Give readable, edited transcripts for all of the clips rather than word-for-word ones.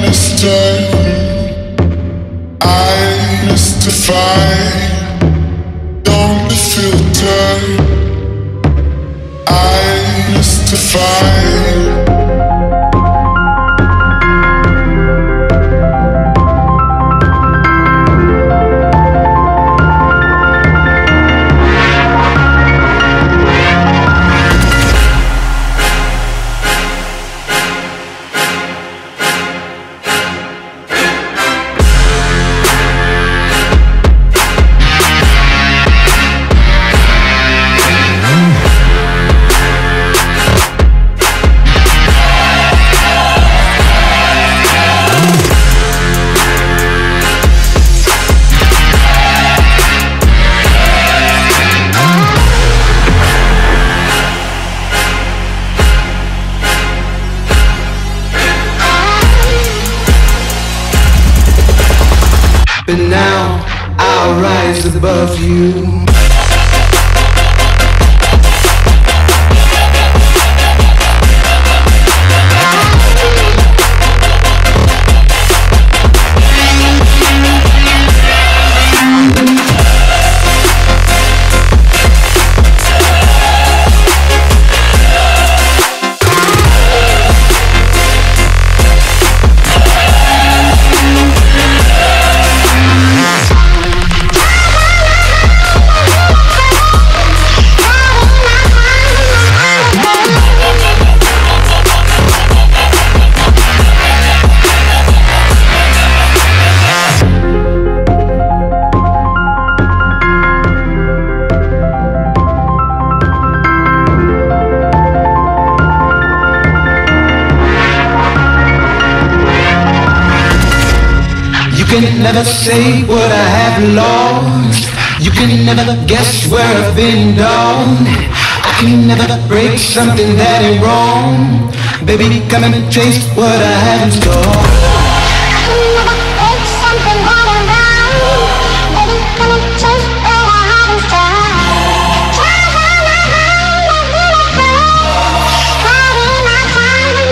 mistaken, I mystify. Don't be filtered, I mystify. But now I'll rise above you. You can never say what I have lost. You can never guess where I've been down. I can never break something that ain't wrong. Baby, come and taste what I have in store. I can never break something that ain't wrong. Baby, come and taste what I have in store. Try hold my hand, I feel it break. Carry my time and my hand is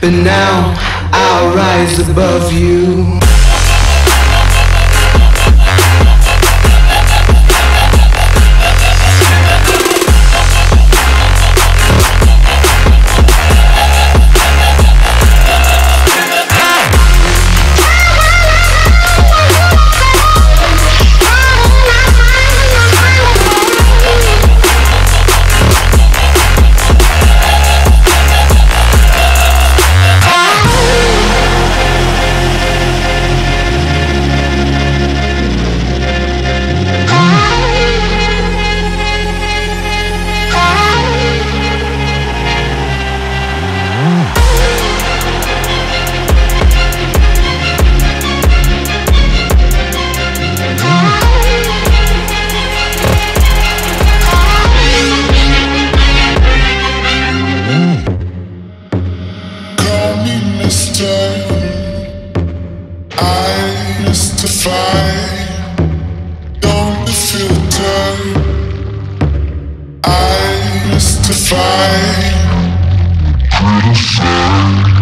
but now I'll rise above you. I mystify, don't be filtered, I mystify.